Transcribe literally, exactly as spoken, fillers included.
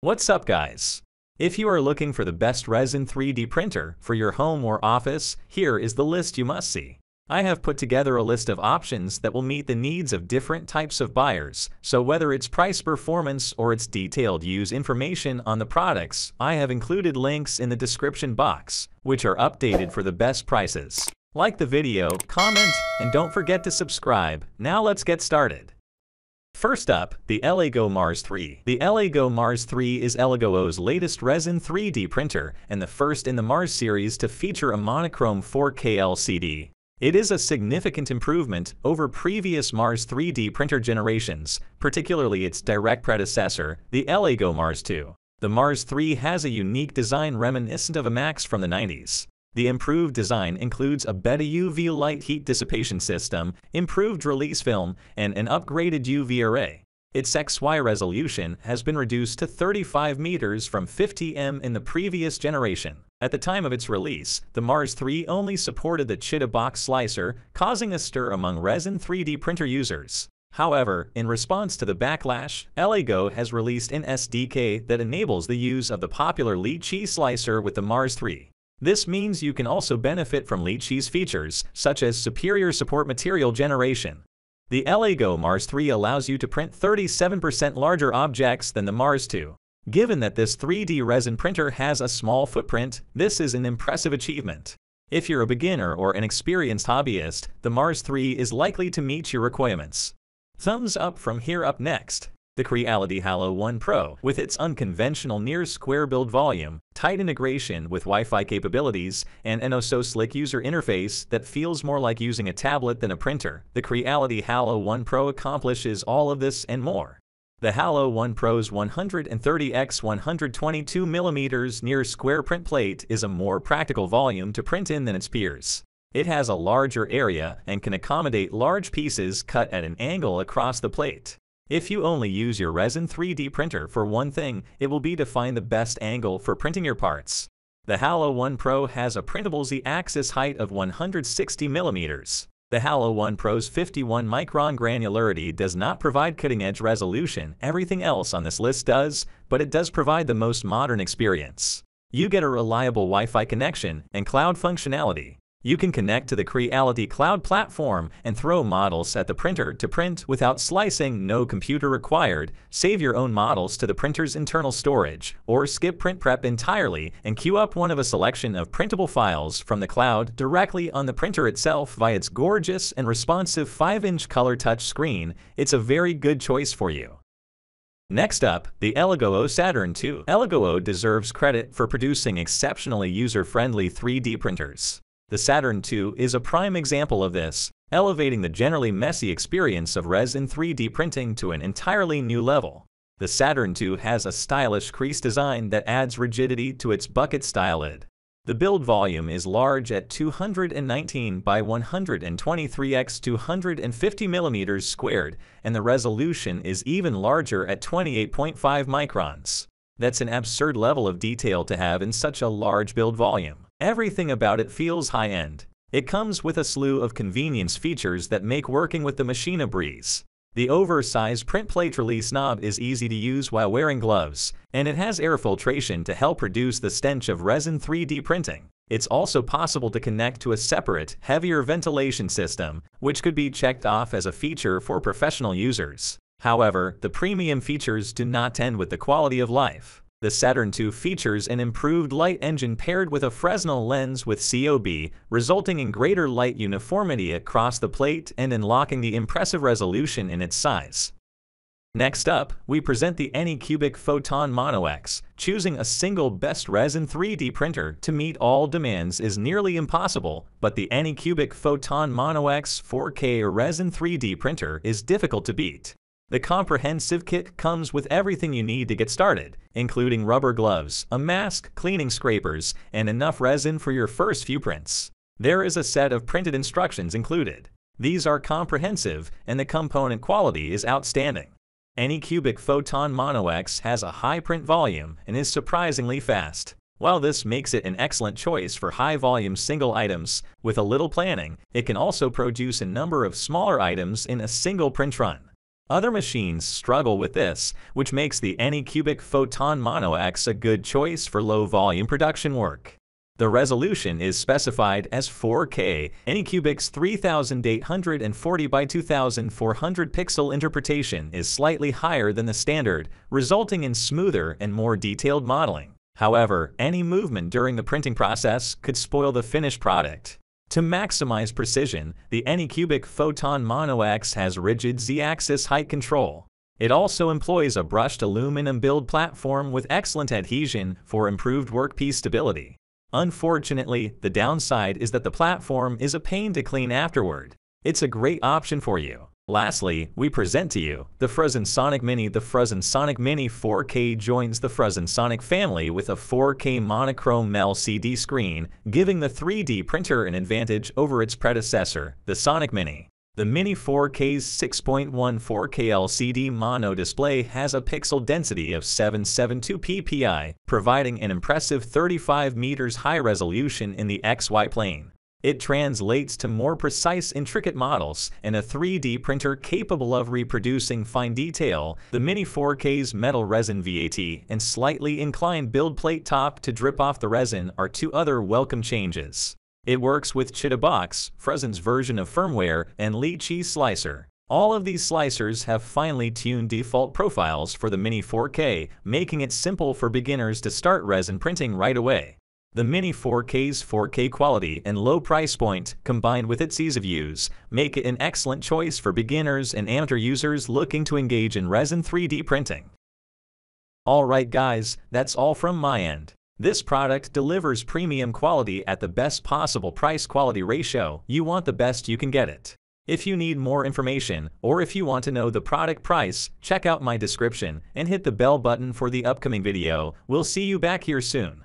What's up, guys? If you are looking for the best resin three D printer for your home or office, here is the list you must see. I have put together a list of options that will meet the needs of different types of buyers, so whether it's price performance or its detailed use information on the products, I have included links in the description box, which are updated for the best prices. Like the video, comment, and don't forget to subscribe. Now let's get started. First up, the Elegoo Mars three. The Elegoo Mars three is Elegoo's latest resin three D printer and the first in the Mars series to feature a monochrome four K L C D. It is a significant improvement over previous Mars three D printer generations, particularly its direct predecessor, the Elegoo Mars two. The Mars three has a unique design reminiscent of a Max from the nineties. The improved design includes a better U V light heat dissipation system, improved release film, and an upgraded U V array. Its X Y resolution has been reduced to thirty-five meters from fifty meters in the previous generation. At the time of its release, the Mars three only supported the Chitubox slicer, causing a stir among resin three D printer users. However, in response to the backlash, Elegoo has released an S D K that enables the use of the popular lychee slicer with the Mars three. This means you can also benefit from Lychee's features, such as superior support material generation. The Elegoo Mars three allows you to print thirty-seven percent larger objects than the Mars two. Given that this three D resin printer has a small footprint, this is an impressive achievement. If you're a beginner or an experienced hobbyist, the Mars three is likely to meet your requirements. Thumbs up from here. Up next, the Creality HALOT one Pro. With its unconventional near-square build volume, tight integration with Wi-Fi capabilities, and an oh-so-slick user interface that feels more like using a tablet than a printer, the Creality HALOT one Pro accomplishes all of this and more. The HALOT one Pro's one hundred thirty by one hundred twenty-two millimeter near-square print plate is a more practical volume to print in than its peers. It has a larger area and can accommodate large pieces cut at an angle across the plate. If you only use your resin three D printer for one thing, it will be to find the best angle for printing your parts. The HALOT one Pro has a printable Z-axis height of one hundred sixty millimeters. The HALOT one Pro's fifty-one micron granularity does not provide cutting-edge resolution. Everything else on this list does, but it does provide the most modern experience. You get a reliable Wi-Fi connection and cloud functionality. You can connect to the Creality Cloud platform and throw models at the printer to print without slicing. No computer required. Save your own models to the printer's internal storage, or skip print prep entirely and queue up one of a selection of printable files from the cloud directly on the printer itself via its gorgeous and responsive five inch color touch screen. It's a very good choice for you. Next up, the Elegoo Saturn two. Elegoo deserves credit for producing exceptionally user-friendly three D printers. The Saturn two is a prime example of this, elevating the generally messy experience of resin three D printing to an entirely new level. The Saturn two has a stylish crease design that adds rigidity to its bucket-style lid. The build volume is large at two hundred nineteen by one hundred twenty-three by two hundred fifty millimeters squared, and the resolution is even larger at twenty-eight point five microns. That's an absurd level of detail to have in such a large build volume. Everything about it feels high-end. It comes with a slew of convenience features that make working with the machine a breeze. The oversized print plate release knob is easy to use while wearing gloves, and it has air filtration to help reduce the stench of resin three D printing. It's also possible to connect to a separate, heavier ventilation system, which could be checked off as a feature for professional users. However, the premium features do not tend with the quality of life. The Saturn two features an improved light engine paired with a Fresnel lens with C O B, resulting in greater light uniformity across the plate and unlocking the impressive resolution in its size. Next up, we present the Anycubic Photon Mono X. Choosing a single best resin three D printer to meet all demands is nearly impossible, but the Anycubic Photon Mono X four K resin three D printer is difficult to beat. The comprehensive kit comes with everything you need to get started, including rubber gloves, a mask, cleaning scrapers, and enough resin for your first few prints. There is a set of printed instructions included. These are comprehensive, and the component quality is outstanding. Anycubic Photon Mono X has a high print volume and is surprisingly fast. While this makes it an excellent choice for high-volume single items, with a little planning, it can also produce a number of smaller items in a single print run. Other machines struggle with this, which makes the Anycubic Photon Mono X a good choice for low-volume production work. The resolution is specified as four K, Anycubic's three thousand eight hundred forty by two thousand four hundred pixel interpretation is slightly higher than the standard, resulting in smoother and more detailed modeling. However, any movement during the printing process could spoil the finished product. To maximize precision, the Anycubic Photon Mono X has rigid Z-axis height control. It also employs a brushed aluminum build platform with excellent adhesion for improved workpiece stability. Unfortunately, the downside is that the platform is a pain to clean afterward. It's a great option for you. Lastly, we present to you the Phrozen Sonic Mini. The Phrozen Sonic Mini four K joins the Phrozen Sonic family with a four K monochrome L C D screen, giving the three D printer an advantage over its predecessor, the Sonic Mini. The Mini four K's six point one four K L C D mono display has a pixel density of seven hundred seventy-two P P I, providing an impressive thirty-five meters high resolution in the X Y plane. It translates to more precise, intricate models, and a three D printer capable of reproducing fine detail. The Mini four K's metal resin vat and slightly inclined build plate top to drip off the resin are two other welcome changes. It works with Chitubox, Phrozen's version of firmware, and Lychee Slicer. All of these slicers have finely tuned default profiles for the Mini four K, making it simple for beginners to start resin printing right away. The Mini four K's four K quality and low price point, combined with its ease of use, make it an excellent choice for beginners and amateur users looking to engage in resin three D printing. Alright guys, that's all from my end. This product delivers premium quality at the best possible price-quality ratio. You want the best you can get it. If you need more information, or if you want to know the product price, check out my description and hit the bell button for the upcoming video. We'll see you back here soon.